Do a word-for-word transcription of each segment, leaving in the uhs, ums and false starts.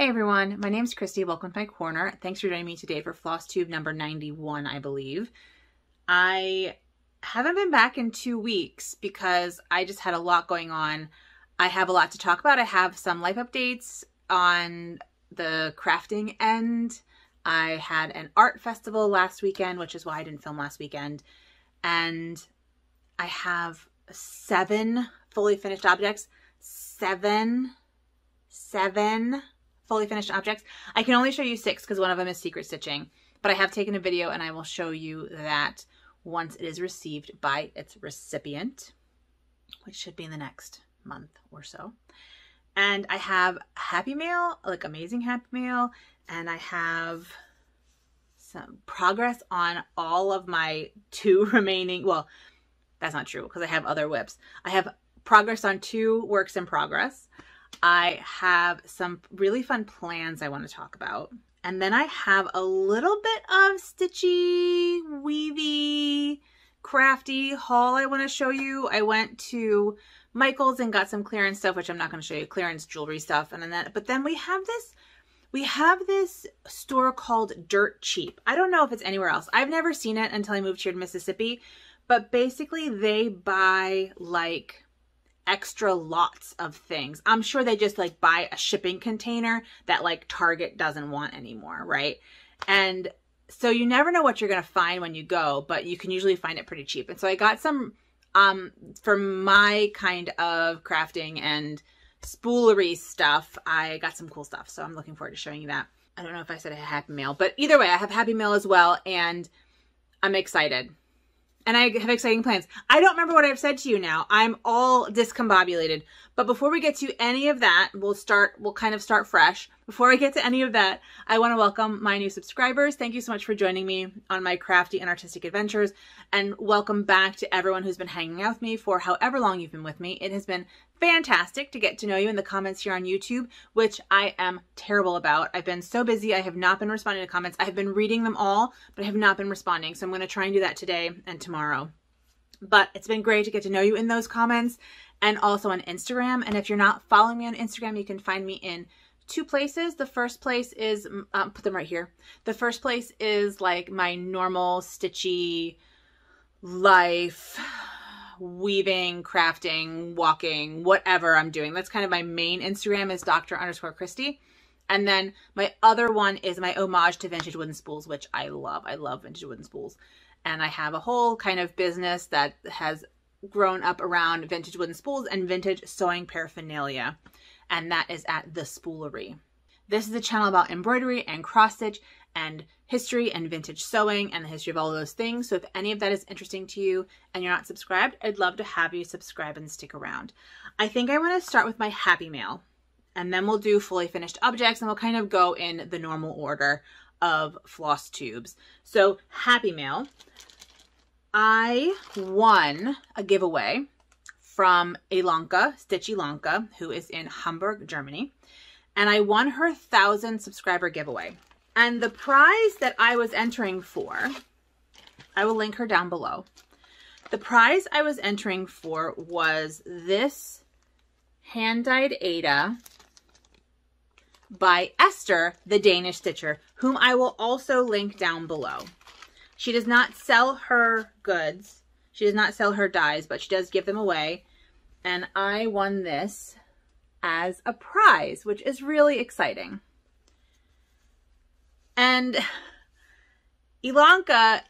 Hey everyone, my name is Christy. Welcome to my corner. Thanks for joining me today for Flosstube number ninety-one, I believe. I haven't been back in two weeks because I just had a lot going on. I have a lot to talk about. I have some life updates on the crafting end. I had an art festival last weekend, which is why I didn't film last weekend. And I have seven fully finished objects. Seven. Seven. Fully finished objects. I can only show you six because one of them is secret stitching, but I have taken a video and I will show you that once it is received by its recipient, which should be in the next month or so. And I have happy mail, like amazing happy mail, and I have some progress on all of my two remaining, well, that's not true because I have other whips. I have progress on two works in progress. I have some really fun plans I want to talk about. And then I have a little bit of stitchy, weavy, crafty haul I want to show you. I went to Michael's and got some clearance stuff, which I'm not going to show you, clearance jewelry stuff. And then that, but then we have this, we have this store called Dirt Cheap. I don't know if it's anywhere else. I've never seen it until I moved here to Mississippi, but basically they buy like extra lots of things. I'm sure they just like buy a shipping container that like Target doesn't want anymore, right? And so you never know what you're going to find when you go, but you can usually find it pretty cheap. And so I got some um for my kind of crafting and spoolery stuff. I got some cool stuff, so I'm looking forward to showing you that. I don't know if I said a happy mail, but either way, I have happy mail as well, and I'm excited. And I have exciting plans. I don't remember what I've said to you now. I'm all discombobulated. But before we get to any of that, we'll start, we'll kind of start fresh. Before I get to any of that, I want to welcome my new subscribers. Thank you so much for joining me on my crafty and artistic adventures. And welcome back to everyone who's been hanging out with me for however long you've been with me. It has been fantastic to get to know you in the comments here on YouTube, which I am terrible about. I've been so busy. I have not been responding to comments. I have been reading them all, but I have not been responding. So I'm going to try and do that today and tomorrow. But it's been great to get to know you in those comments and also on Instagram. And if you're not following me on Instagram, you can find me in two places. The first place is, um, put them right here. The first place is like my normal stitchy life, weaving, crafting, walking, whatever I'm doing. That's kind of my main Instagram is Doctor underscore Christy. And then my other one is my homage to vintage wooden spools, which I love. I love vintage wooden spools. And I have a whole kind of business that has grown up around vintage wooden spools and vintage sewing paraphernalia, and that is at The Spoolery. This is a channel about embroidery and cross stitch and history and vintage sewing and the history of all of those things. So if any of that is interesting to you and you're not subscribed, I'd love to have you subscribe and stick around. I think I want to start with my happy mail, and then we'll do fully finished objects, and we'll kind of go in the normal order of floss tubes. So happy mail. I won a giveaway from Ilonka, Stitch Ilonka, who is in Hamburg, Germany. And I won her one thousand subscriber giveaway. And the prize that I was entering for, I will link her down below. The prize I was entering for was this hand-dyed Ada by Esther, the Danish Stitcher, whom I will also link down below. She does not sell her goods. She does not sell her dyes, but she does give them away. And I won this as a prize, which is really exciting. And Ilonka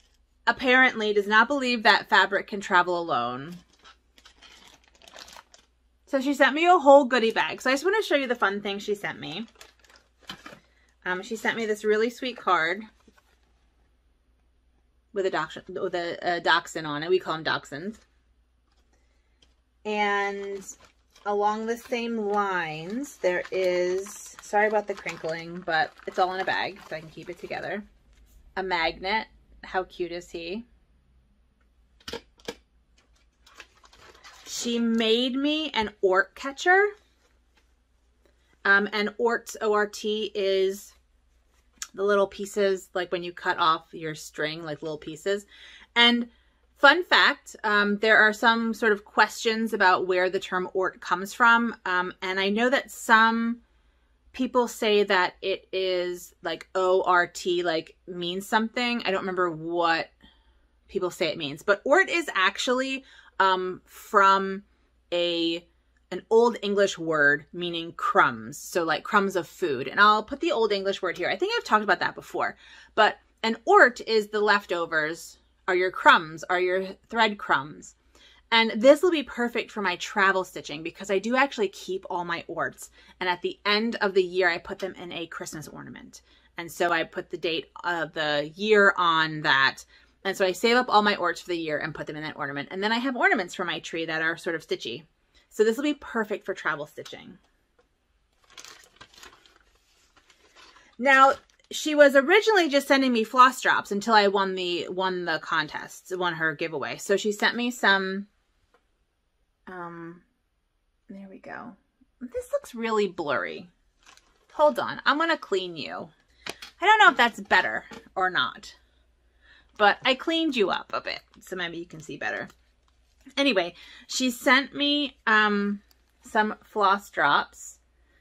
apparently does not believe that fabric can travel alone. So she sent me a whole goodie bag. So I just want to show you the fun thing she sent me. Um, she sent me this really sweet card with a dachshund, with a, a dachshund on it. We call them dachshunds. And along the same lines, there is, sorry about the crinkling, but it's all in a bag so I can keep it together. A magnet. How cute is he? She made me an ort catcher. Um, and orts, O R T, is the little pieces, like when you cut off your string, like little pieces. And fun fact, um, there are some sort of questions about where the term ort comes from. Um, and I know that some people say that it is like O R T, like means something. I don't remember what people say it means, but Ort is actually um, from a an Old English word meaning crumbs. So like crumbs of food. And I'll put the Old English word here. I think I've talked about that before, but an Ort is the leftovers, are your crumbs, are your thread crumbs. And this will be perfect for my travel stitching because I do actually keep all my orts. And at the end of the year, I put them in a Christmas ornament. And so I put the date of the year on that. And so I save up all my orts for the year and put them in that ornament. And then I have ornaments for my tree that are sort of stitchy. So this will be perfect for travel stitching. Now, she was originally just sending me floss drops until I won the won the contest, won her giveaway. So she sent me some... Um, there we go. This looks really blurry. Hold on. I'm going to clean you. I don't know if that's better or not, but I cleaned you up a bit, so maybe you can see better. Anyway, she sent me um, some floss drops.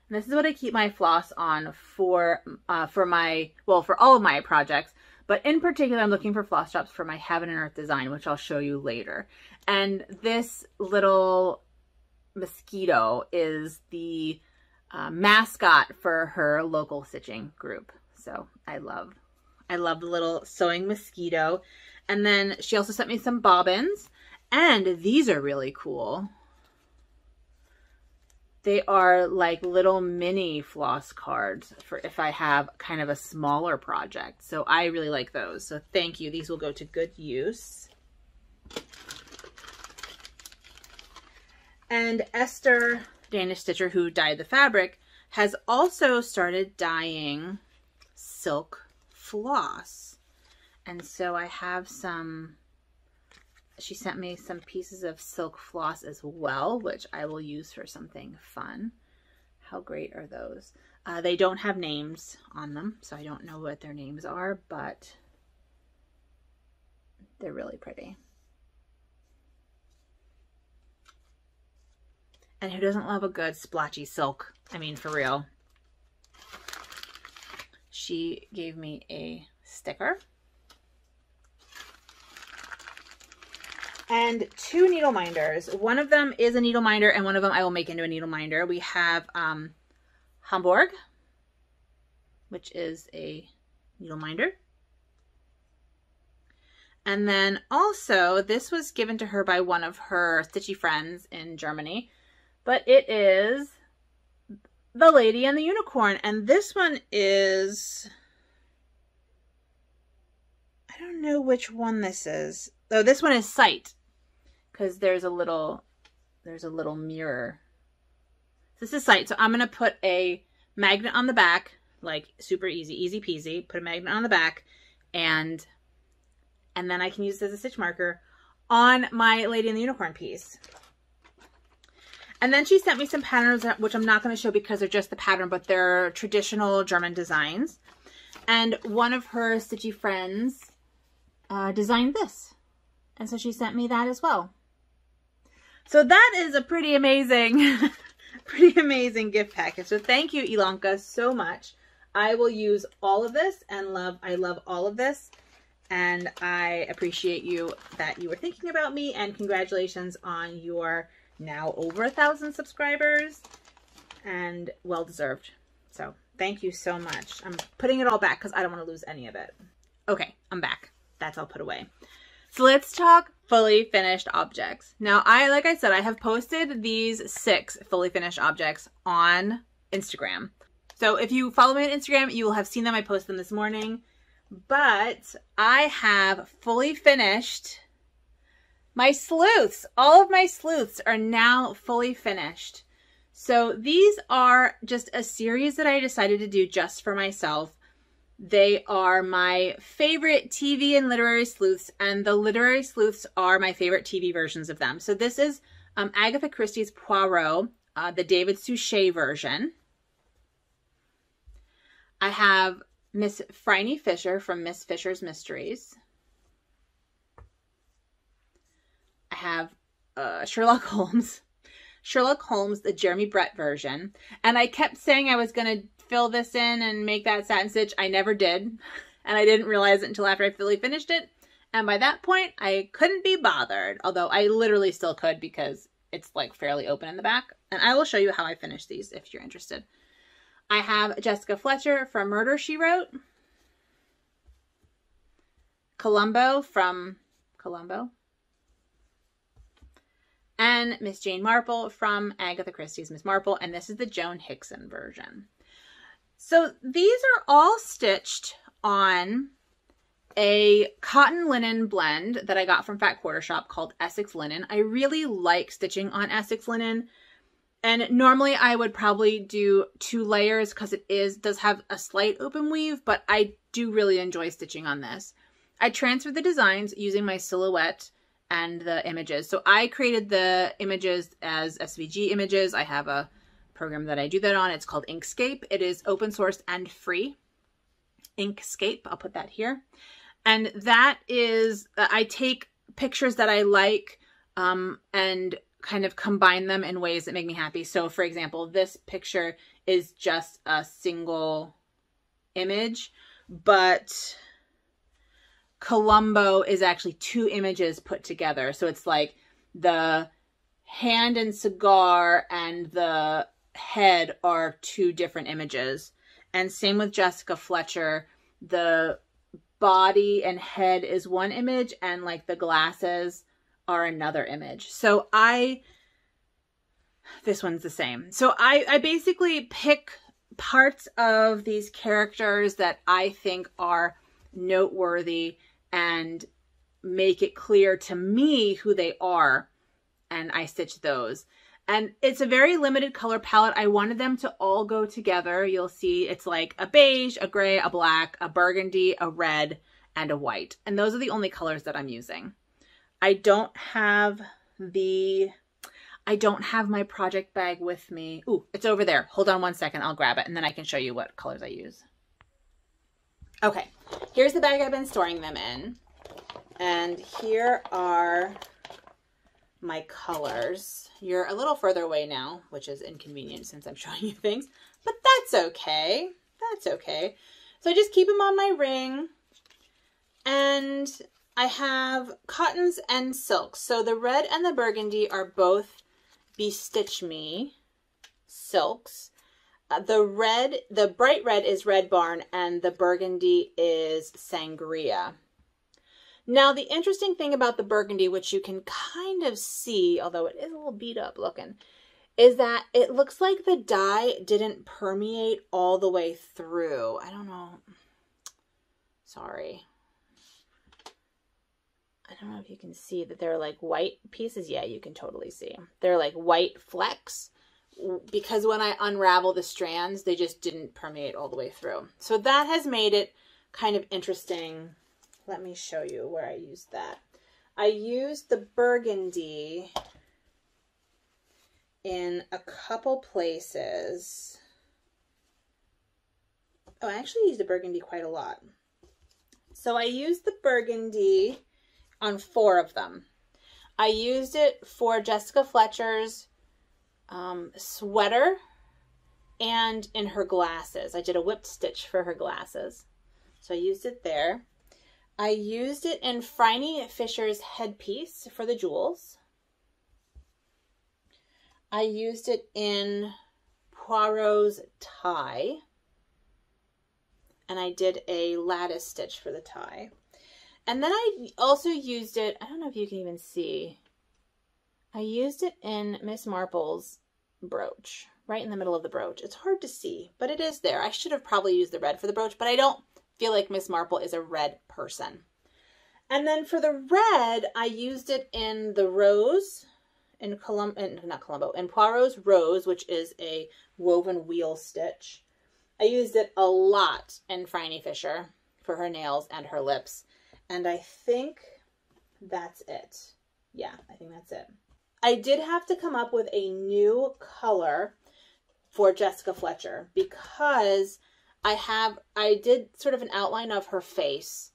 And this is what I keep my floss on for, uh, for my, well, for all of my projects, but in particular, I'm looking for floss drops for my Heaven and Earth design, which I'll show you later. And this little mosquito is the uh, mascot for her local stitching group. So I love, I love the little sewing mosquito. And then she also sent me some bobbins, and these are really cool. They are like little mini floss cards for if I have kind of a smaller project. So I really like those. So thank you. These will go to good use. And Esther, Danish Stitcher, who dyed the fabric, has also started dyeing silk floss. And so I have some... She sent me some pieces of silk floss as well, which I will use for something fun. How great are those? Uh, they don't have names on them, so I don't know what their names are, but they're really pretty. And who doesn't love a good splotchy silk? I mean, for real. She gave me a sticker. And two needle minders. One of them is a needle minder, and one of them I will make into a needle minder. We have um, Hamburg, which is a needle minder. And then also, this was given to her by one of her stitchy friends in Germany, but it is the Lady and the Unicorn. And this one is, I don't know which one this is. Oh, this one is Sight. Because there's a little, there's a little mirror. This is Sight. So I'm going to put a magnet on the back, like super easy, easy peasy. Put a magnet on the back, and and then I can use this as a stitch marker on my Lady and the Unicorn piece. And then she sent me some patterns, which I'm not going to show because they're just the pattern, but they're traditional German designs. And one of her stitchy friends uh, designed this. And so she sent me that as well. So that is a pretty amazing, pretty amazing gift package. So thank you, Ilonka, so much. I will use all of this and love, I love all of this. And I appreciate you that you were thinking about me, and congratulations on your now over a thousand subscribers, and well deserved. So thank you so much. I'm putting it all back because I don't want to lose any of it. Okay, I'm back. That's all put away. So let's talk fully finished objects. Now, I, like I said, I have posted these six fully finished objects on Instagram. So if you follow me on Instagram, you will have seen them. I posted them this morning, but I have fully finished my sleuths. All of my sleuths are now fully finished. So these are just a series that I decided to do just for myself. They are my favorite T V and literary sleuths, and the literary sleuths are my favorite T V versions of them. So this is um, Agatha Christie's Poirot, uh, the David Suchet version. I have Miss Phryne Fisher from Miss Fisher's Mysteries. I have uh, Sherlock Holmes. Sherlock Holmes, the Jeremy Brett version. And I kept saying I was going to fill this in and make that satin stitch. I never did, and I didn't realize it until after I fully finished it. And by that point, I couldn't be bothered, although I literally still could because it's like fairly open in the back. And I will show you how I finish these if you're interested. I have Jessica Fletcher from Murder, She Wrote. Columbo from Columbo. And Miss Jane Marple from Agatha Christie's Miss Marple. And this is the Joan Hickson version. So these are all stitched on a cotton linen blend that I got from Fat Quarter Shop called Essex Linen. I really like stitching on Essex Linen. And normally I would probably do two layers because it is does have a slight open weave, but I do really enjoy stitching on this. I transferred the designs using my silhouette and the images. So I created the images as S V G images. I have a program that I do that on. It's called Inkscape. It is open source and free. Inkscape, I'll put that here. And that is, I take pictures that I like um, and kind of combine them in ways that make me happy. So for example, this picture is just a single image, but Columbo is actually two images put together. So it's like the hand and cigar and the head are two different images. And same with Jessica Fletcher, the body and head is one image and like the glasses are another image. So I, this one's the same. So I, I basically pick parts of these characters that I think are noteworthy and make it clear to me who they are, and I stitch those. And it's a very limited color palette. I wanted them to all go together. You'll see it's like a beige, a gray, a black, a burgundy, a red, and a white. And those are the only colors that I'm using. I don't have the, I don't have my project bag with me. Ooh, it's over there. Hold on one second. I'll grab it and then I can show you what colors I use. Okay, here's the bag I've been storing them in. And here are my colors. You're a little further away now, which is inconvenient since I'm showing you things, but that's okay. That's okay. So I just keep them on my ring, and I have cottons and silks. So the red and the burgundy are both Bestitch Me silks. Uh, the red, the bright red is Red Barn, and the burgundy is Sangria. Now, the interesting thing about the burgundy, which you can kind of see, although it is a little beat up looking, is that it looks like the dye didn't permeate all the way through. I don't know. Sorry. I don't know if you can see that they're like white pieces. Yeah, you can totally see. They're like white flecks because when I unravel the strands, they just didn't permeate all the way through. So that has made it kind of interesting. Let me show you where I used that. I used the burgundy in a couple places. Oh, I actually used the burgundy quite a lot. So I used the burgundy on four of them. I used it for Jessica Fletcher's um, sweater and in her glasses. I did a whipped stitch for her glasses. So I used it there. I used it in Phryne Fisher's headpiece for the jewels. I used it in Poirot's tie. And I did a lattice stitch for the tie. And then I also used it, I don't know if you can even see, I used it in Miss Marple's brooch, right in the middle of the brooch. It's hard to see, but it is there. I should have probably used the red for the brooch, but I don't feel like Miss Marple is a red person. And then for the red, I used it in the rose, in Columbo, not Columbo, in Poirot's rose, which is a woven wheel stitch. I used it a lot in Phryne Fisher for her nails and her lips. And I think that's it. Yeah, I think that's it. I did have to come up with a new color for Jessica Fletcher because I have, I did sort of an outline of her face,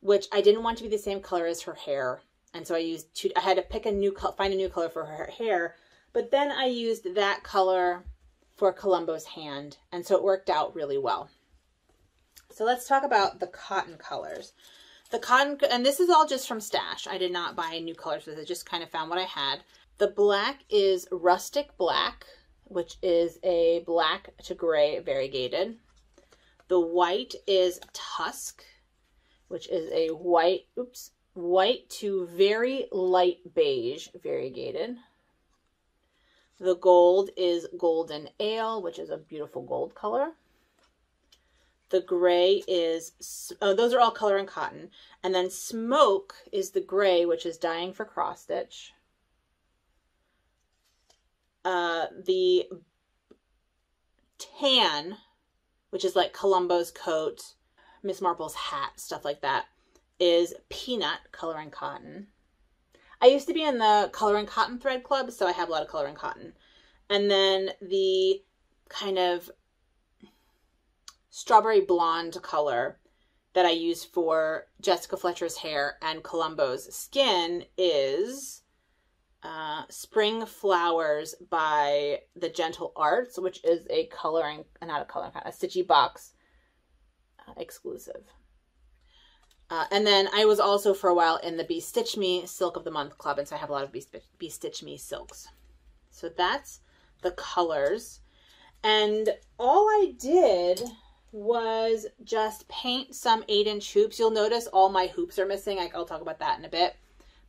which I didn't want to be the same color as her hair. And so I used two, I had to pick a new, find a new color for her hair, but then I used that color for Columbo's hand, and so it worked out really well. So let's talk about the cotton colors. The cotton, and this is all just from Stash. I did not buy new colors for this. I just kind of found what I had. The black is Rustic Black, which is a black to gray variegated. The white is Tusk, which is a white, oops, white to very light beige variegated. The gold is Golden Ale, which is a beautiful gold color. The gray is, oh, those are all Color and Cotton. And then Smoke is the gray, which is Dying for Cross Stitch. Uh, the tan, which is like Columbo's coat, Miss Marple's hat, stuff like that, is Peanut Color and Cotton. I used to be in the Color and Cotton thread club, so I have a lot of Color and Cotton. And then the kind of strawberry blonde color that I use for Jessica Fletcher's hair and Columbo's skin is uh, Spring Flowers by the Gentle Arts, which is a coloring, not a coloring, a Stitchy Box exclusive. Uh, and then I was also for a while in the Be Stitch Me Silk of the Month Club, and so I have a lot of Be, Be Stitch Me silks. So that's the colors. And all I did was just paint some eight inch hoops. You'll notice all my hoops are missing. I, I'll talk about that in a bit.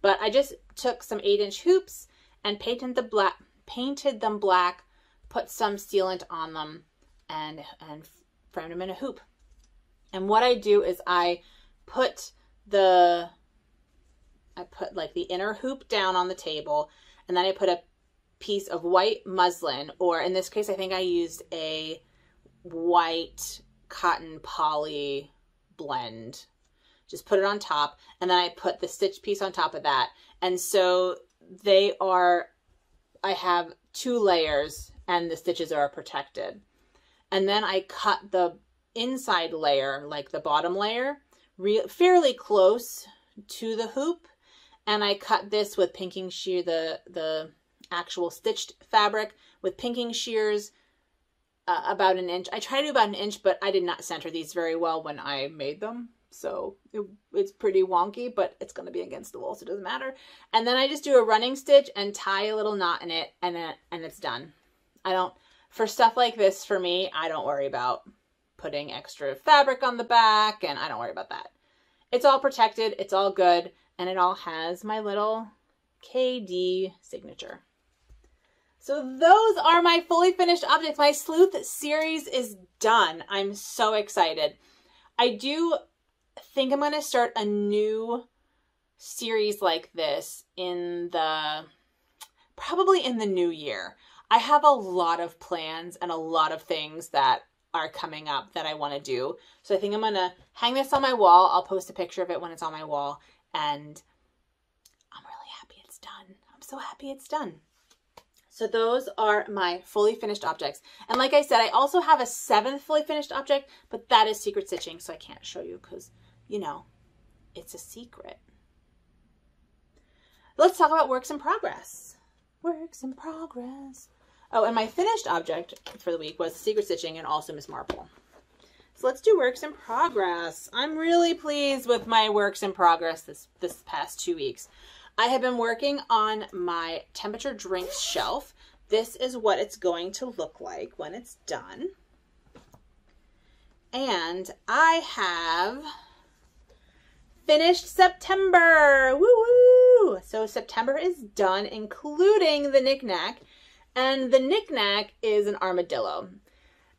But I just took some eight inch hoops and painted, the black, painted them black, put some sealant on them, and, and framed them in a hoop. And what I do is I... put the, I put like the inner hoop down on the table, and then I put a piece of white muslin, or in this case, I think I used a white cotton poly blend. Just put it on top, and then I put the stitch piece on top of that. And so they are, I have two layers, and the stitches are protected. And then I cut the inside layer, like the bottom layer, Real, fairly close to the hoop, and I cut this with pinking shear, the the actual stitched fabric with pinking shears, uh, about an inch. I try to do about an inch, but I did not center these very well when I made them, so it, it's pretty wonky, but it's going to be against the wall, so it doesn't matter. And then I just do a running stitch and tie a little knot in it, and then and it's done. I don't, for stuff like this, for me, I don't worry about putting extra fabric on the back, and I don't worry about that. It's all protected, it's all good, and it all has my little K D signature. So those are my fully finished objects. My Sleuth series is done. I'm so excited. I do think I'm gonna start a new series like this in the, probably in the new year. I have a lot of plans and a lot of things that are coming up that I want to do. So I think I'm going to hang this on my wall. I'll post a picture of it when it's on my wall, and I'm really happy it's done. I'm so happy it's done. So those are my fully finished objects. And like I said, I also have a seventh fully finished object, but that is secret stitching, so I can't show you because, you know, it's a secret. Let's talk about works in progress. Works in progress. Oh, and my finished object for the week was Secret Stitching and also Miss Marple. So let's do works in progress. I'm really pleased with my works in progress this, this past two weeks. I have been working on my temperature drinks shelf. This is what it's going to look like when it's done. And I have finished September. Woo-woo! So September is done, including the knickknack. And the knickknack is an armadillo.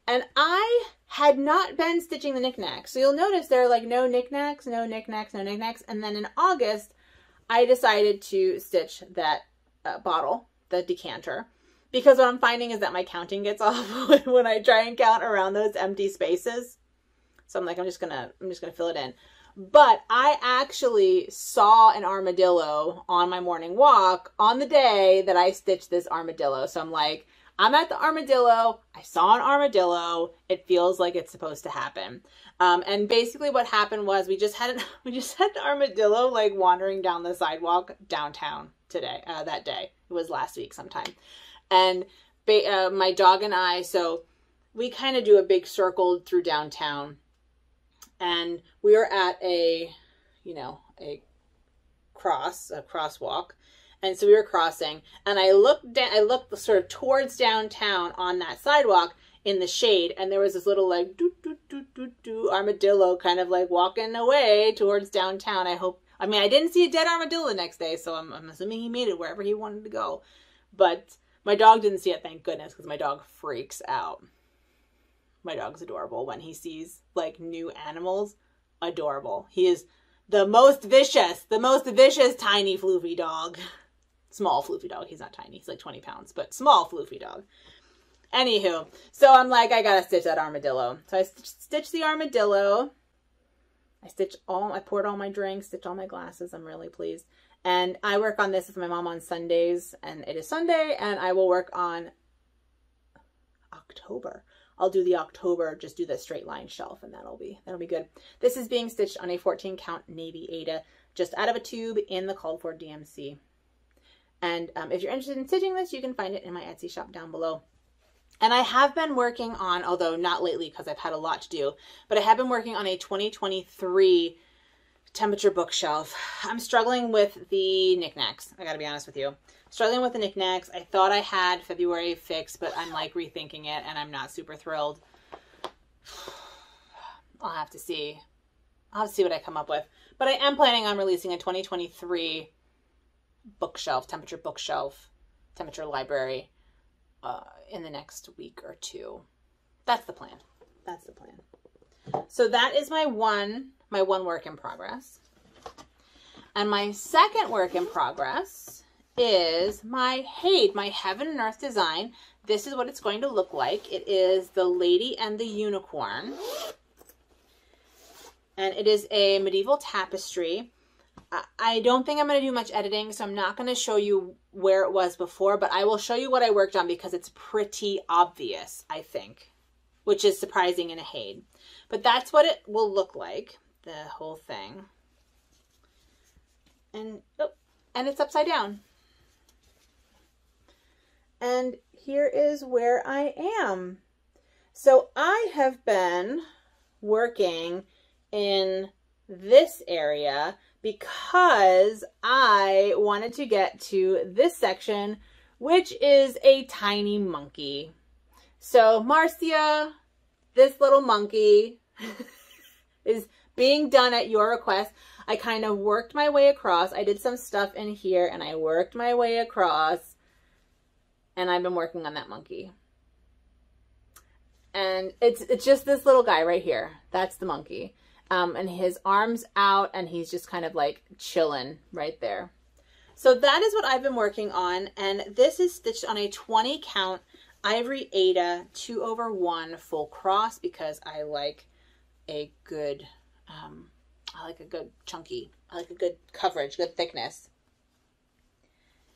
And I had not been stitching the knickknack. So you'll notice there are like no knickknacks, no knickknacks, no knickknacks. And then in August, I decided to stitch that uh, bottle, the decanter, because what I'm finding is that my counting gets off when I try and count around those empty spaces. So I'm like, I'm just gonna, I'm just gonna fill it in. But I actually saw an armadillo on my morning walk on the day that I stitched this armadillo. So I'm like, I'm at the armadillo. I saw an armadillo. It feels like it's supposed to happen. Um, and basically what happened was we just had an, we just had an armadillo like wandering down the sidewalk downtown today, uh, that day. It was last week sometime. And uh, my dog and I, so we kind of do a big circle through downtown. And we are at a, you know, a cross, a crosswalk. And so we were crossing, and I looked down, I looked sort of towards downtown on that sidewalk in the shade, and there was this little like doo doo doo doo doo armadillo kind of like walking away towards downtown. I hope, I mean, I didn't see a dead armadillo the next day, so I'm, I'm assuming he made it wherever he wanted to go. But my dog didn't see it, thank goodness, because my dog freaks out. My dog's adorable when he sees like new animals. Adorable. He is the most vicious, the most vicious tiny floofy dog. Small floofy dog. He's not tiny. He's like twenty pounds, but small floofy dog. Anywho, so I'm like, I gotta stitch that armadillo. So I st stitch the armadillo. I stitch all, I poured all my drinks, stitched all my glasses. I'm really pleased. And I work on this with my mom on Sundays, and it is Sunday, and I will work on October. I'll do the October, just do the straight line shelf, and that'll be, that'll be good. This is being stitched on a fourteen count navy Ada, just out of a tube in the called for D M C. And um, if you're interested in stitching this, you can find it in my Etsy shop down below. And I have been working on, although not lately because I've had a lot to do, but I have been working on a twenty twenty-three temperature bookshelf. I'm struggling with the knickknacks. I gotta be honest with you. Struggling with the knickknacks. I thought I had February fixed, but I'm like rethinking it, and I'm not super thrilled. I'll have to see. I'll have to see what I come up with. But I am planning on releasing a twenty twenty-three bookshelf, temperature bookshelf, temperature library uh, in the next week or two. That's the plan. That's the plan. So that is my one, my one work in progress. And my second work in progress is my Hade, my Heaven and Earth design. This is what it's going to look like. It is the Lady and the Unicorn. And it is a medieval tapestry. I don't think I'm going to do much editing, so I'm not going to show you where it was before, but I will show you what I worked on because it's pretty obvious, I think, which is surprising in a Hade. But that's what it will look like, the whole thing. And, oh, and it's upside down. And here is where I am. So I have been working in this area because I wanted to get to this section, which is a tiny monkey. So Marcia, this little monkey is being done at your request. I kind of worked my way across. I did some stuff in here and I worked my way across, and I've been working on that monkey. And it's, it's just this little guy right here. That's the monkey. Um, and his arm's out, and he's just kind of like chilling right there. So that is what I've been working on. And this is stitched on a twenty count Ivory Ada two over one full cross because I like a good, um, I like a good chunky, I like a good coverage, good thickness.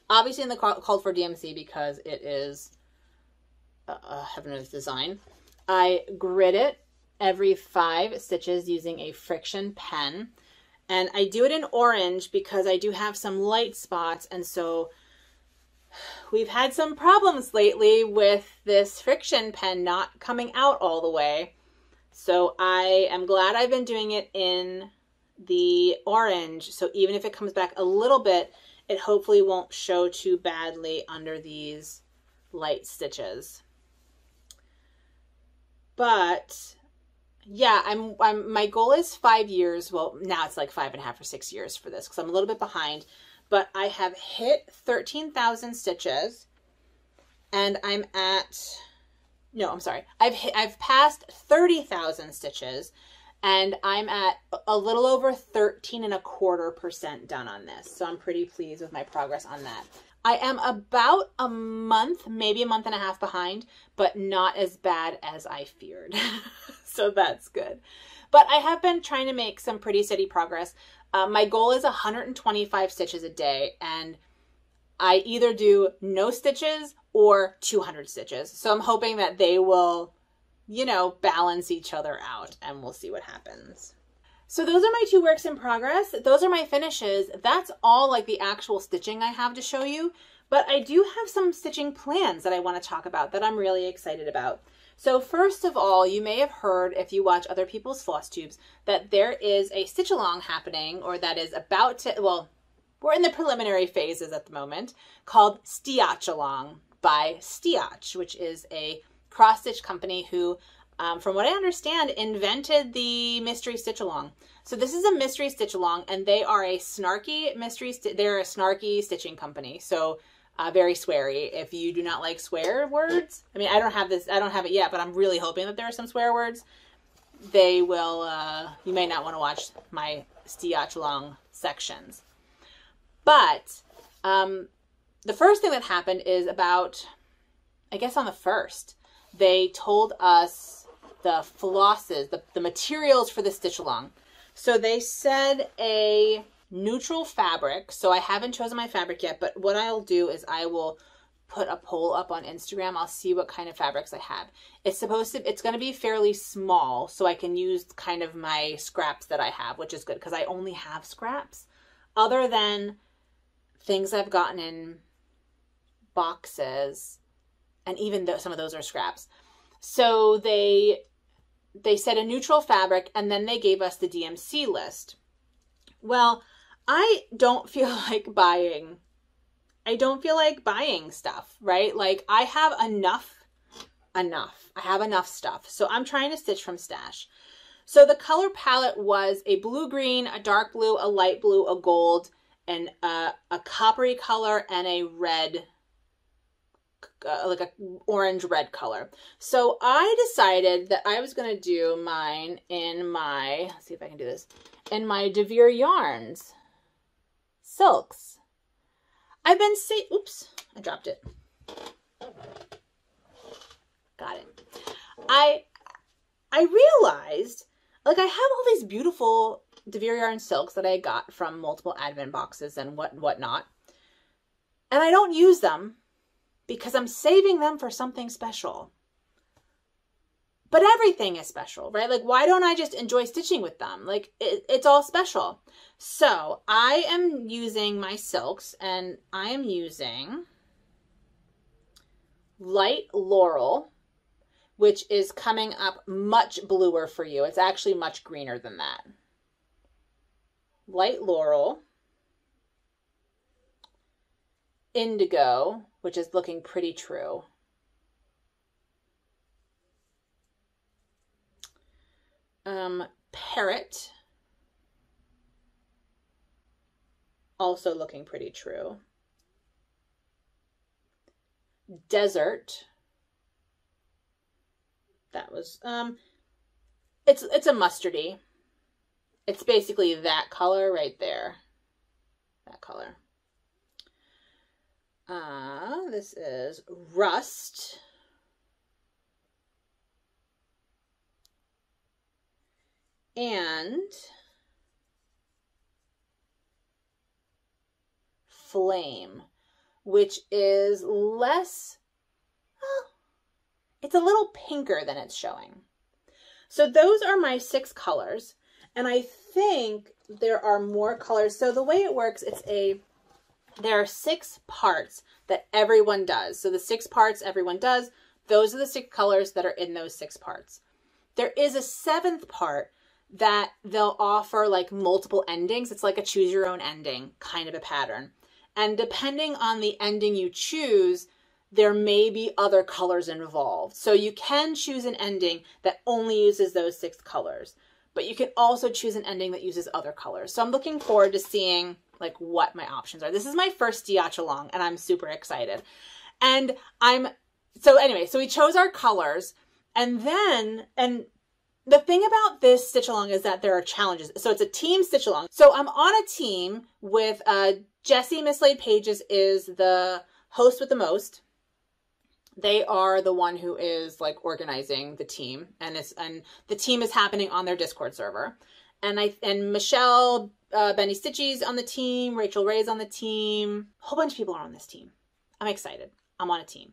Obviously in the called for D M C because it is a, a Heaven and Earth design. I grid it every five stitches using a friction pen, and I do it in orange because I do have some light spots, and so we've had some problems lately with this friction pen not coming out all the way. So I am glad I've been doing it in the orange. So even if it comes back a little bit, it hopefully won't show too badly under these light stitches. But yeah, I'm, I'm, my goal is five years. Well, now it's like five and a half or six years for this because I'm a little bit behind. But I have hit thirteen thousand stitches, and I'm at, no, I'm sorry. I've hit, I've passed thirty thousand stitches, and I'm at a little over thirteen and a quarter percent done on this. So I'm pretty pleased with my progress on that. I am about a month, maybe a month and a half behind, but not as bad as I feared. So that's good. But I have been trying to make some pretty steady progress. Uh, my goal is one hundred twenty-five stitches a day, and I either do no stitches or two hundred stitches. So I'm hoping that they will, you know, balance each other out, and we'll see what happens. So those are my two works in progress. Those are my finishes. That's all like the actual stitching I have to show you, But I do have some stitching plans that I want to talk about that I'm really excited about. So first of all, you may have heard, if you watch other people's floss tubes, that there is a stitch along happening, or that is about to, well, we're in the preliminary phases at the moment, called Stitch Along by Stitch, which is a cross-stitch company who, um, from what I understand, invented the mystery stitch along. So this is a mystery stitch along, and they are a snarky mystery, they're a snarky stitching company. So Uh, very sweary. If you do not like swear words, I mean, I don't have this, I don't have it yet, but I'm really hoping that there are some swear words. They will, uh, you may not want to watch my Stitch Along sections. But um, the first thing that happened is about, I guess on the first, they told us the flosses, the, the materials for the Stitch Along. So they said a neutral fabric. So I haven't chosen my fabric yet, but what I'll do is I will put a poll up on Instagram. I'll see what kind of fabrics I have. It's supposed to, it's going to be fairly small, so I can use kind of my scraps that I have, which is good because I only have scraps other than things I've gotten in boxes. And even though some of those are scraps. So they, they said a neutral fabric, and then they gave us the D M C list. Well, I don't feel like buying, I don't feel like buying stuff, right? Like I have enough, enough, I have enough stuff. So I'm trying to stitch from stash. So the color palette was a blue green, a dark blue, a light blue, a gold, and a, a coppery color, and a red, uh, like a orange red color. So I decided that I was going to do mine in my, let's see if I can do this, in my De Vere Yarns silks. I've been saying, oops, I dropped it. Got it. I, I realized, like, I have all these beautiful De Vere Yarn silks that I got from multiple advent boxes and what, whatnot. And I don't use them because I'm saving them for something special. But everything is special, right? Like, why don't I just enjoy stitching with them? Like, it, it's all special. So I am using my silks, and I am using Light Laurel, which is coming up much bluer for you. It's actually much greener than that. Light Laurel, Indigo, which is looking pretty true. Um, Parrot, also looking pretty true. Desert, that was, um, it's, it's a mustardy. It's basically that color right there, that color. Uh, this is Rust. And Flame, which is less, well, it's a little pinker than it's showing. So those are my six colors. And I think there are more colors. So the way it works, it's a, there are six parts that everyone does. So the six parts everyone does, those are the six colors that are in those six parts. There is a seventh part that they'll offer like multiple endings. It's like a choose your own ending kind of a pattern. And depending on the ending you choose, there may be other colors involved. So you can choose an ending that only uses those six colors, but you can also choose an ending that uses other colors. So I'm looking forward to seeing like what my options are. This is my first Stitch Along, and I'm super excited. And I'm, so anyway, so we chose our colors, and then, and the thing about this stitch along is that there are challenges. So it's a team stitch along. So I'm on a team with uh, Jessie Mislade Pages is the host with the most. They are the one who is like organizing the team, and it's, and the team is happening on their Discord server. And I, and Michelle uh, Benny Stitchy's on the team. Rachel Ray's on the team. A whole bunch of people are on this team. I'm excited. I'm on a team.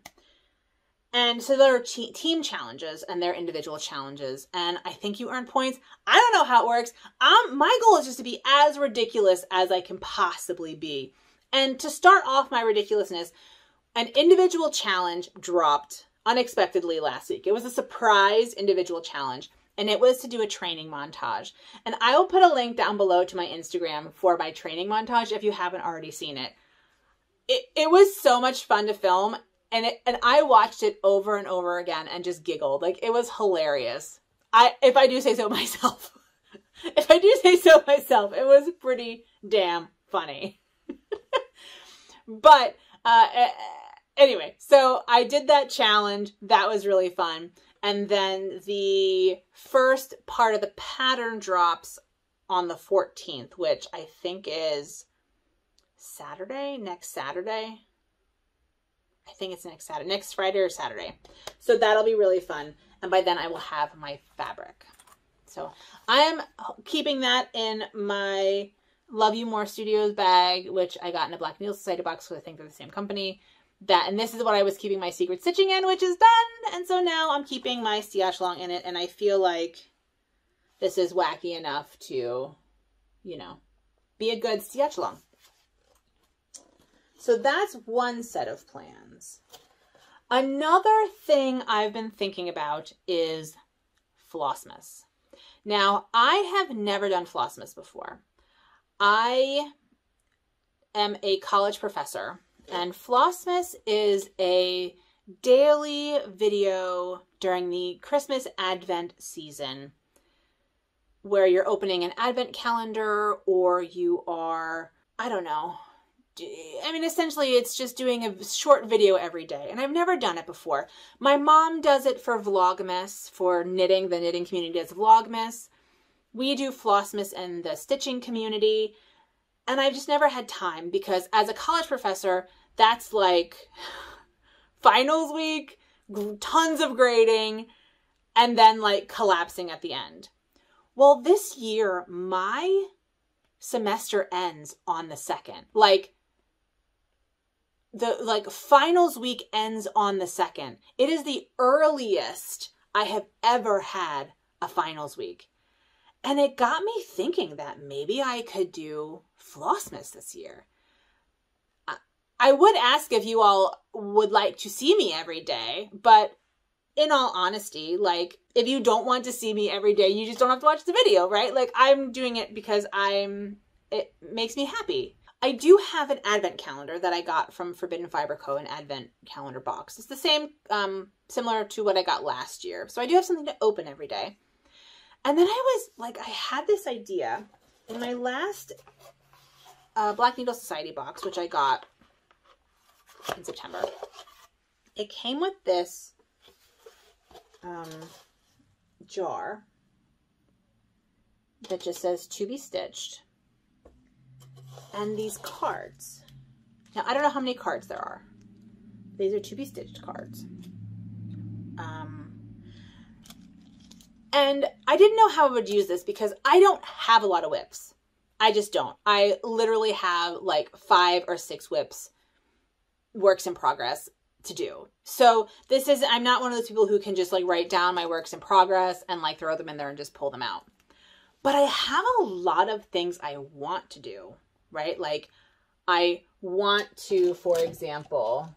And so there are team challenges and their individual challenges. And I think you earn points. I don't know how it works. Um, my goal is just to be as ridiculous as I can possibly be. And to start off my ridiculousness, an individual challenge dropped unexpectedly last week. It was a surprise individual challenge, and it was to do a training montage. And I will put a link down below to my Instagram for my training montage if you haven't already seen it. It, it was so much fun to film, and it, and I watched it over and over again and just giggled. Like, it was hilarious. I, if I do say so myself, if I do say so myself, it was pretty damn funny. But uh, anyway, so I did that challenge. That was really fun. And then the first part of the pattern drops on the fourteenth, which I think is Saturday, next Saturday. I think it's next Saturday, next Friday or Saturday. So that'll be really fun. And by then I will have my fabric. So I am keeping that in my Love You More Studios bag, which I got in a Black Needle Society box because I think they're the same company. That, and this is what I was keeping my secret stitching in, which is done. And so now I'm keeping my Stash long in it. And I feel like this is wacky enough to, you know, be a good Stash long. So that's one set of plans. Another thing I've been thinking about is Flossmas. Now, I have never done Flossmas before. I am a college professor, and Flossmas is a daily video during the Christmas Advent season where you're opening an Advent calendar, or you are, I don't know, I mean, essentially it's just doing a short video every day, and I've never done it before. My mom does it for Vlogmas, for knitting. The knitting community does Vlogmas. We do Flossmas in the stitching community, and I've just never had time because as a college professor, that's like finals week, tons of grading, and then like collapsing at the end. Well, this year, my semester ends on the second. Like, the like finals week ends on the second. It is the earliest I have ever had a finals week. And it got me thinking that maybe I could do Flossmas this year. I, I would ask if you all would like to see me every day, but in all honesty, like, if you don't want to see me every day, you just don't have to watch the video, right? Like, I'm doing it because I'm, it makes me happy. I do have an advent calendar that I got from Forbidden Fiber Co, an advent calendar box. It's the same, um, similar to what I got last year. So I do have something to open every day. And then I was like, I had this idea in my last uh, Black Needle Society box, which I got in September. It came with this um, jar that just says to be stitched and these cards. Now, I don't know how many cards there are. These are to be stitched cards. Um, And I didn't know how I would use this because I don't have a lot of whips. I just don't. I literally have like five or six whips, works in progress to do. So this is, I'm not one of those people who can just like write down my works in progress and like throw them in there and just pull them out. But I have a lot of things I want to do, right? Like, I want to, for example,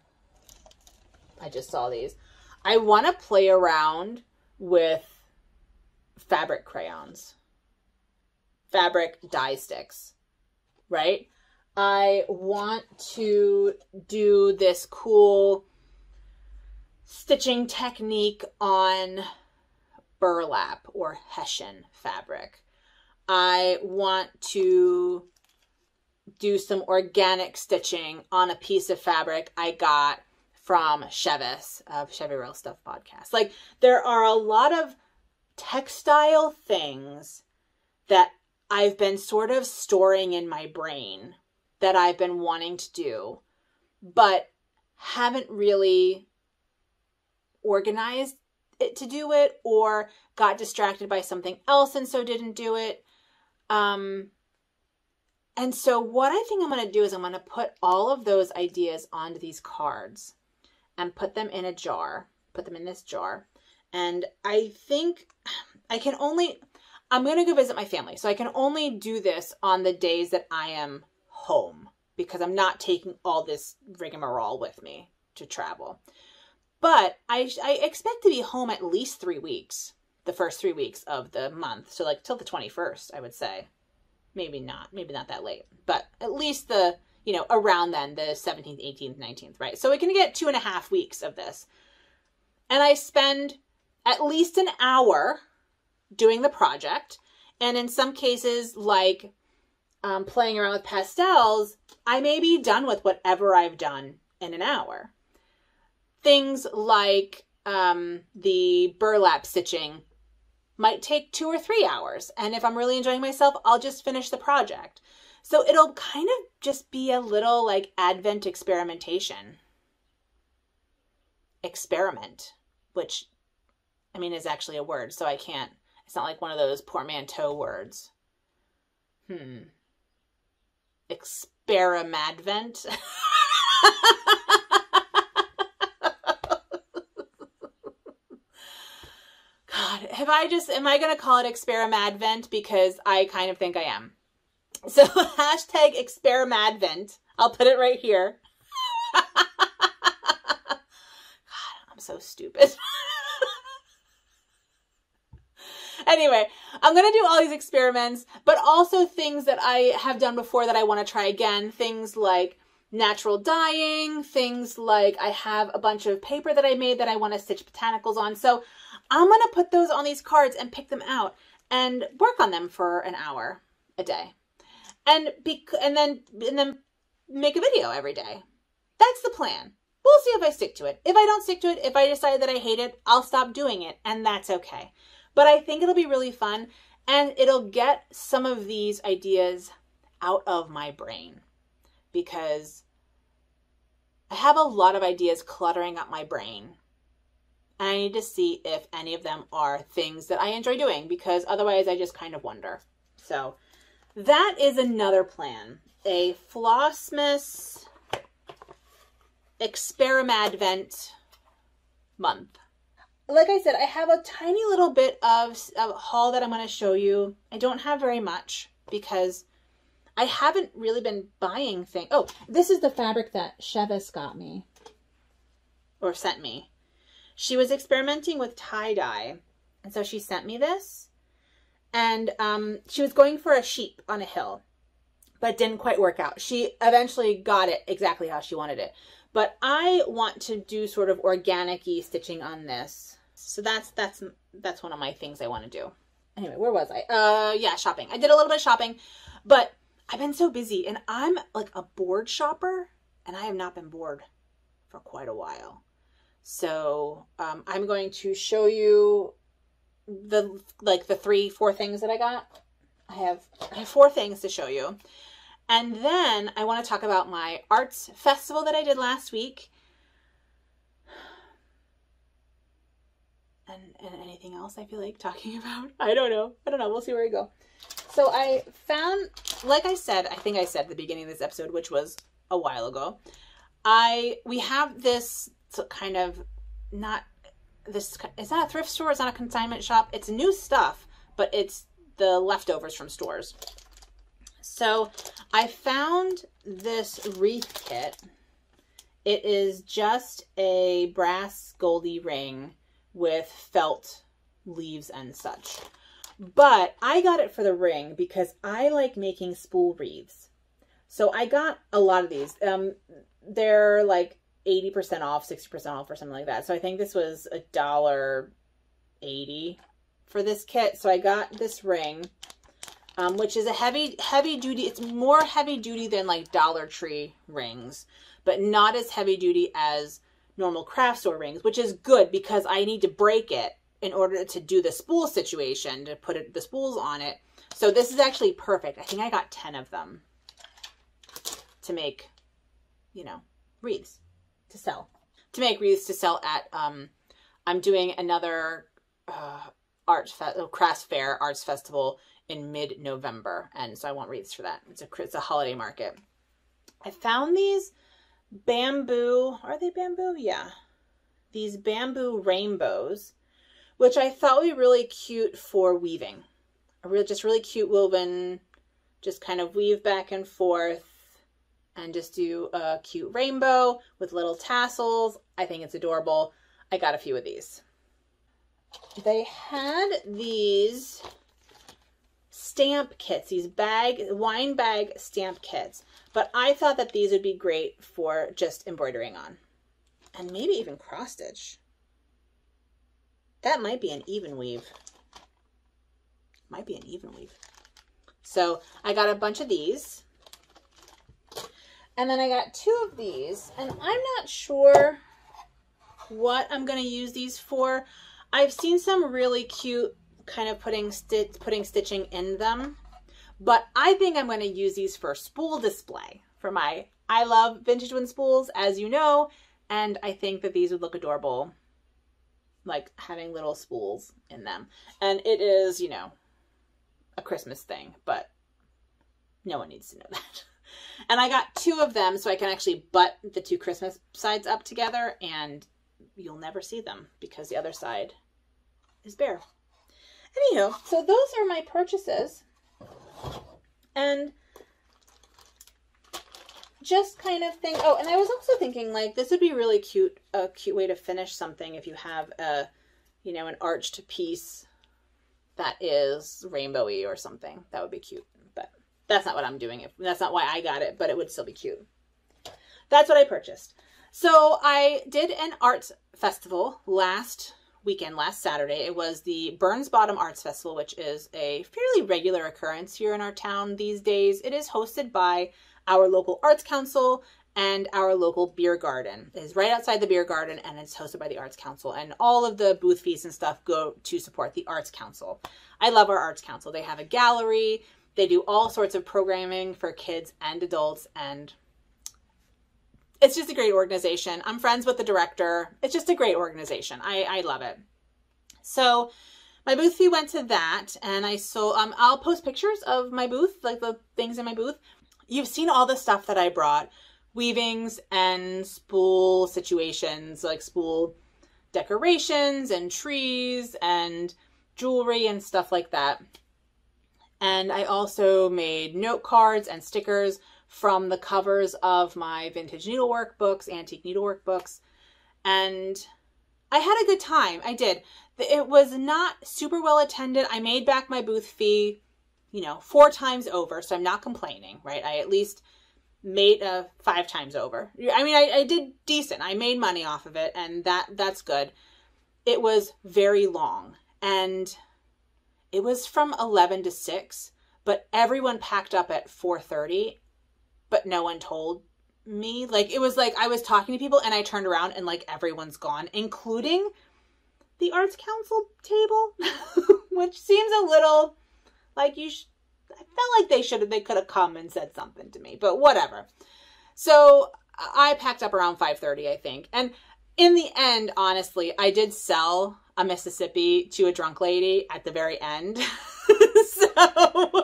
I just saw these. I want to play around with fabric crayons, fabric dye sticks, right? I want to do this cool stitching technique on burlap or Hessian fabric. I want to do some organic stitching on a piece of fabric I got from Chevis of Chevy Real Stuff Podcast. Like, there are a lot of textile things that I've been sort of storing in my brain that I've been wanting to do, but haven't really organized it to do it, or got distracted by something else and so didn't do it. Um, and so what I think I'm going to do is I'm going to put all of those ideas onto these cards and put them in a jar, put them in this jar. And I think I can only, I'm going to go visit my family. So I can only do this on the days that I am home, because I'm not taking all this rigmarole with me to travel. But I, I expect to be home at least three weeks, the first three weeks of the month. So like till the twenty-first, I would say. Maybe not, maybe not that late, but at least the, you know, around then, the seventeenth, eighteenth, nineteenth, right? So we can get two and a half weeks of this. And I spend at least an hour doing the project. And in some cases, like um, playing around with pastels, I may be done with whatever I've done in an hour. Things like um, the burlap stitching might take two or three hours. And if I'm really enjoying myself, I'll just finish the project. So it'll kind of just be a little like Advent experimentation. Experiment, which I mean is actually a word, so I can't, it's not like one of those portmanteau words. Hmm. Experimadvent. God, have I just, am I going to call it Experimadvent? Because I kind of think I am. So hashtag Experimadvent. I'll put it right here. God, I'm so stupid. Anyway, I'm going to do all these experiments, but also things that I have done before that I want to try again. Things like natural dyeing, things like I have a bunch of paper that I made that I want to stitch botanicals on. So I'm going to put those on these cards and pick them out and work on them for an hour a day. And be, and then and then make a video every day. That's the plan. We'll see if I stick to it. If I don't stick to it, if I decide that I hate it, I'll stop doing it, and that's okay. But I think it'll be really fun, and it'll get some of these ideas out of my brain, because I have a lot of ideas cluttering up my brain, and I need to see if any of them are things that I enjoy doing, because otherwise I just kind of wonder. So that is another plan, a Flossmas Experimadvent month. Like I said, I have a tiny little bit of, of haul that I'm going to show you. I don't have very much because I haven't really been buying things. Oh, this is the fabric that Chevis got me or sent me. She was experimenting with tie-dye, and so she sent me this. And um, she was going for a sheep on a hill, but it didn't quite work out. She eventually got it exactly how she wanted it. But I want to do sort of organic-y stitching on this. So that's, that's, that's one of my things I want to do. Anyway, where was I? Uh, yeah, shopping. I did a little bit of shopping, but I've been so busy, and I'm like a bored shopper, and I have not been bored for quite a while. So um, I'm going to show you the like the three four things that I got. I have, I have four things to show you, and then I want to talk about my arts festival that I did last week, and, and anything else I feel like talking about. I don't know, I don't know, we'll see where we go. So I found, like I said, I think I said at the beginning of this episode, which was a while ago, I we have this kind of not This it's not a thrift store, it's not a consignment shop, it's new stuff, but it's the leftovers from stores. So I found this wreath kit. It is just a brass goldy ring with felt leaves and such, but I got it for the ring because I like making spool wreaths. So I got a lot of these. Um, they're like eighty percent off, sixty percent off, or something like that. So I think this was a dollar eighty for this kit. So I got this ring, um, which is a heavy, heavy duty. It's more heavy duty than like Dollar Tree rings, but not as heavy duty as normal craft store rings, which is good because I need to break it in order to do the spool situation, to put it, the spools on it. So this is actually perfect. I think I got ten of them to make, you know, wreaths. To sell, to make wreaths to sell at, um, I'm doing another uh, art craft fair arts festival in mid-November, and so I want wreaths for that. It's a, it's a holiday market. I found these bamboo, are they bamboo? Yeah. These bamboo rainbows, which I thought would be really cute for weaving. A real, just really cute woven, just kind of weave back and forth and just do a cute rainbow with little tassels. I think it's adorable. I got a few of these. They had these stamp kits, these bag, wine bag stamp kits, but I thought that these would be great for just embroidering on and maybe even cross stitch. That might be an even weave. Might be an even weave. So I got a bunch of these. And then I got two of these, and I'm not sure what I'm going to use these for. I've seen some really cute kind of putting stitch, putting stitching in them, but I think I'm going to use these for spool display for my, I love vintage wind spools, as you know, and I think that these would look adorable, like having little spools in them. And it is, you know, a Christmas thing, but no one needs to know that. And I got two of them so I can actually butt the two Christmas sides up together, and you'll never see them because the other side is bare. Anywho, so those are my purchases. And just kind of think, oh, and I was also thinking, like, this would be really cute, a cute way to finish something if you have a, you know, an arched piece that is rainbowy or something. That would be cute. That's not what I'm doing. That's not why I got it, but it would still be cute. That's what I purchased. So I did an arts festival last weekend, last Saturday. It was the Burns Bottom Arts Festival, which is a fairly regular occurrence here in our town these days. It is hosted by our local Arts Council and our local beer garden. It is right outside the beer garden, and it's hosted by the Arts Council, and all of the booth fees and stuff go to support the Arts Council. I love our Arts Council. They have a gallery. They do all sorts of programming for kids and adults, and it's just a great organization. I'm friends with the director. It's just a great organization. I, I love it. So my booth fee went to that, and I sold, um, I'll post pictures of my booth, like the things in my booth. You've seen all the stuff that I brought, weavings and spool situations, like spool decorations and trees and jewelry and stuff like that. And I also made note cards and stickers from the covers of my vintage needlework books, antique needlework books. And I had a good time. I did. It was not super well attended. I made back my booth fee, you know, four times over. So I'm not complaining, right? I at least made uh, five times over. I mean, I, I did decent. I made money off of it, and that that's good. It was very long, and it was from eleven to six, but everyone packed up at four thirty, but no one told me. Like, it was like I was talking to people and I turned around and like everyone's gone, including the Arts Council table, which seems a little like you sh I felt like they should have, they could have come and said something to me, but whatever. So I packed up around five thirty, I think. And in the end, honestly, I did sell a Mississippi to a drunk lady at the very end. so,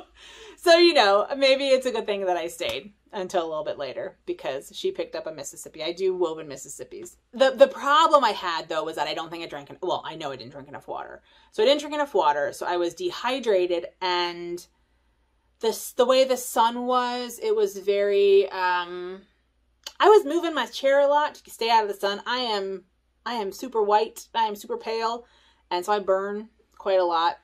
so, you know, maybe it's a good thing that I stayed until a little bit later, because she picked up a Mississippi. I do woven Mississippis. The, the problem I had, though, was that I don't think I drank, en well, I know I didn't drink enough water. So I didn't drink enough water. So I was dehydrated, and this, the way the sun was, it was very, um, I was moving my chair a lot to stay out of the sun. I am, I am super white. I am super pale. And so I burn quite a lot.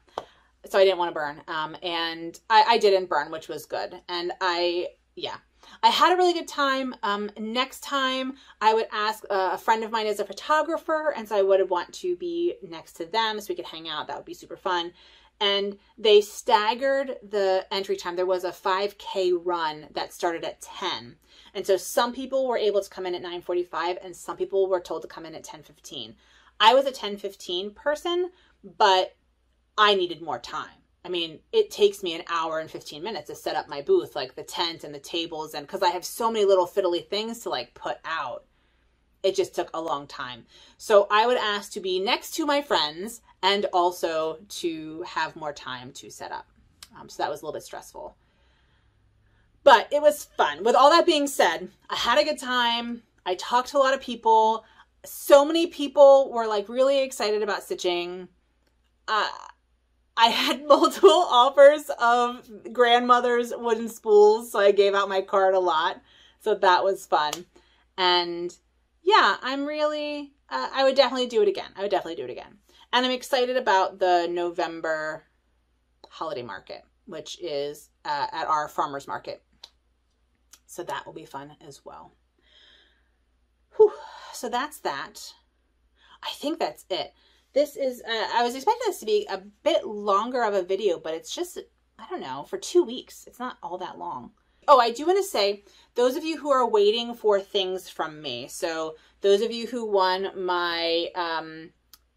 So I didn't want to burn. Um, and I, I didn't burn, which was good. And I, yeah, I had a really good time. Um, next time I would ask uh, a friend of mine is a photographer. And so I would want to be next to them so we could hang out. That would be super fun. And they staggered the entry time. There was a five K run that started at ten. And so some people were able to come in at nine forty-five, and some people were told to come in at ten fifteen. I was a ten fifteen person, but I needed more time. I mean, it takes me an hour and fifteen minutes to set up my booth, like the tent and the tables, and because I have so many little fiddly things to like put out. It just took a long time. So I would ask to be next to my friends and also to have more time to set up. Um, so that was a little bit stressful, but it was fun. With all that being said, I had a good time. I talked to a lot of people. So many people were like really excited about stitching. Uh, I had multiple offers of grandmother's wooden spools. So I gave out my card a lot. So that was fun. And yeah, I'm really, uh, I would definitely do it again. I would definitely do it again. And I'm excited about the November holiday market, which is uh, at our farmer's market. So that will be fun as well. Whew. So that's that. I think that's it. This is, uh, I was expecting this to be a bit longer of a video, but it's just, I don't know, for two weeks. It's not all that long. Oh, I do want to say, those of you who are waiting for things from me, so those of you who won my um,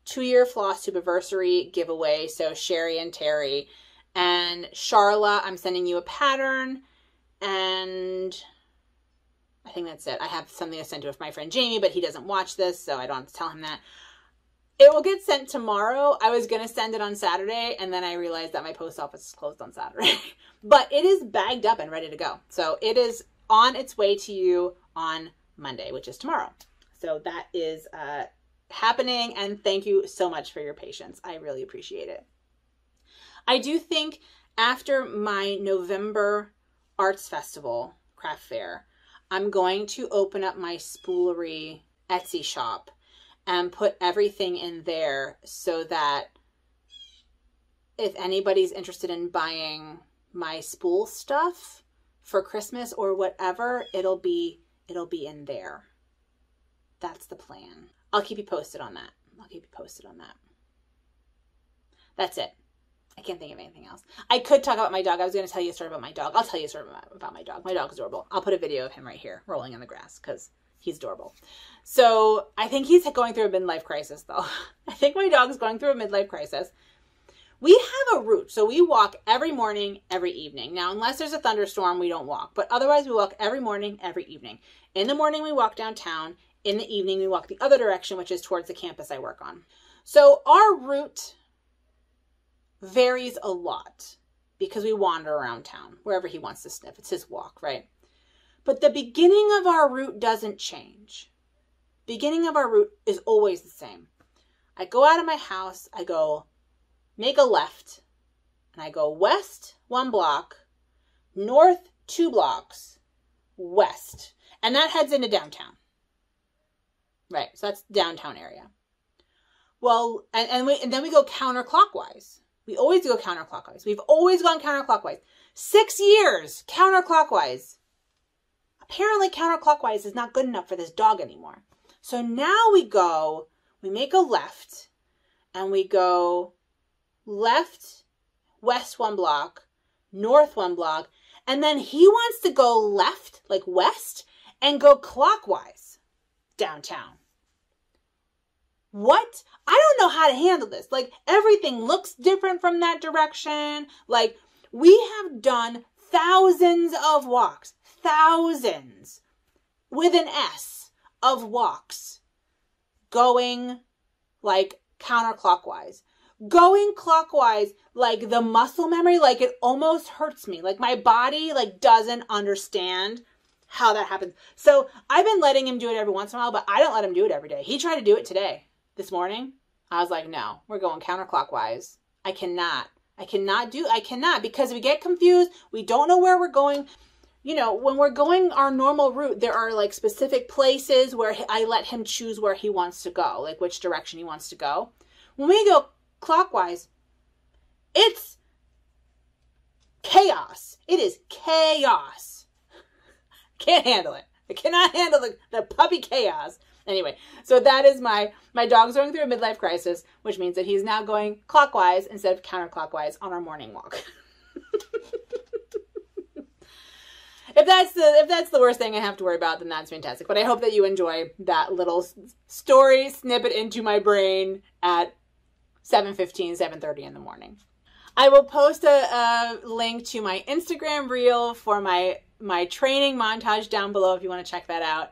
two-year Flosstubeversary giveaway, so Sherry and Terry, and Sharla, I'm sending you a pattern, and I think that's it. I have something I sent to my friend Jamie, but he doesn't watch this, so I don't have to tell him that. It will get sent tomorrow. I was going to send it on Saturday, and then I realized that my post office is closed on Saturday. But it is bagged up and ready to go. So it is on its way to you on Monday, which is tomorrow. So that is uh, happening, and thank you so much for your patience. I really appreciate it. I do think after my November Arts Festival craft fair, I'm going to open up my spoolery Etsy shop and put everything in there so that if anybody's interested in buying my spool stuff for Christmas or whatever, it'll be, it'll be in there. That's the plan. I'll keep you posted on that. I'll keep you posted on that. That's it. I can't think of anything else. I could talk about my dog. I was going to tell you a story about my dog. I'll tell you a story about my dog. My dog's adorable. I'll put a video of him right here rolling in the grass because he's adorable. So I think he's going through a midlife crisis, though. I think my dog's going through a midlife crisis. We have a route, so we walk every morning, every evening. Now, unless there's a thunderstorm, we don't walk. But otherwise, we walk every morning, every evening. In the morning, we walk downtown. In the evening, we walk the other direction, which is towards the campus I work on. So our route varies a lot because we wander around town, wherever he wants to sniff. It's his walk, right? But the beginning of our route doesn't change. Beginning of our route is always the same. I go out of my house, I go make a left, and I go west one block, north two blocks, west. And that heads into downtown. Right, so that's downtown area. Well, and, and, we, and then we go counterclockwise. We always go counterclockwise. We've always gone counterclockwise. Six years, counterclockwise. Apparently counterclockwise is not good enough for this dog anymore. So now we go, we make a left, and we go left, west one block, north one block, and then he wants to go left, like west, and go clockwise downtown. What? I don't know how to handle this. Like, everything looks different from that direction. Like, we have done thousands of walks. Thousands, with an S, of walks going like counterclockwise. Going clockwise, like the muscle memory, like it almost hurts me. Like my body like doesn't understand how that happens. So I've been letting him do it every once in a while, but I don't let him do it every day. He tried to do it today, this morning. I was like, no, we're going counterclockwise. I cannot, I cannot do, I cannot, because we get confused. We don't know where we're going. You know, when we're going our normal route, there are like specific places where I let him choose where he wants to go, like which direction he wants to go. When we go clockwise, it's chaos. It is chaos. Can't handle it. I cannot handle the, the puppy chaos. Anyway, so that is my, my dog's going through a midlife crisis, which means that he's now going clockwise instead of counterclockwise on our morning walk. If that's the if that's the worst thing I have to worry about, then that's fantastic. But I hope that you enjoy that little story snippet into my brain at seven fifteen, seven thirty in the morning. I will post a, a link to my Instagram reel for my my training montage down below if you want to check that out.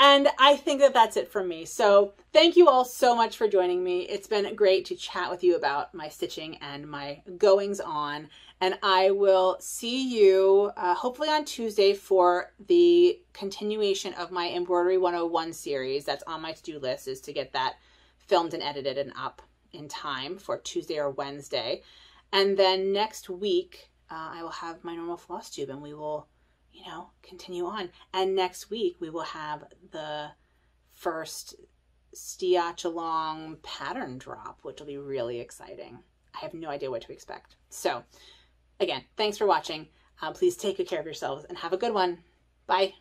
And I think that that's it from me. So thank you all so much for joining me. It's been great to chat with you about my stitching and my goings on. And I will see you uh, hopefully on Tuesday for the continuation of my Embroidery one oh one series. That's on my to-do list, is to get that filmed and edited and up in time for Tuesday or Wednesday. And then next week, uh, I will have my normal Flosstube, and we will, you know, continue on. And next week we will have the first Stitch Along pattern drop, which will be really exciting. I have no idea what to expect. So again, thanks for watching. Uh, please take good care of yourselves and have a good one. Bye.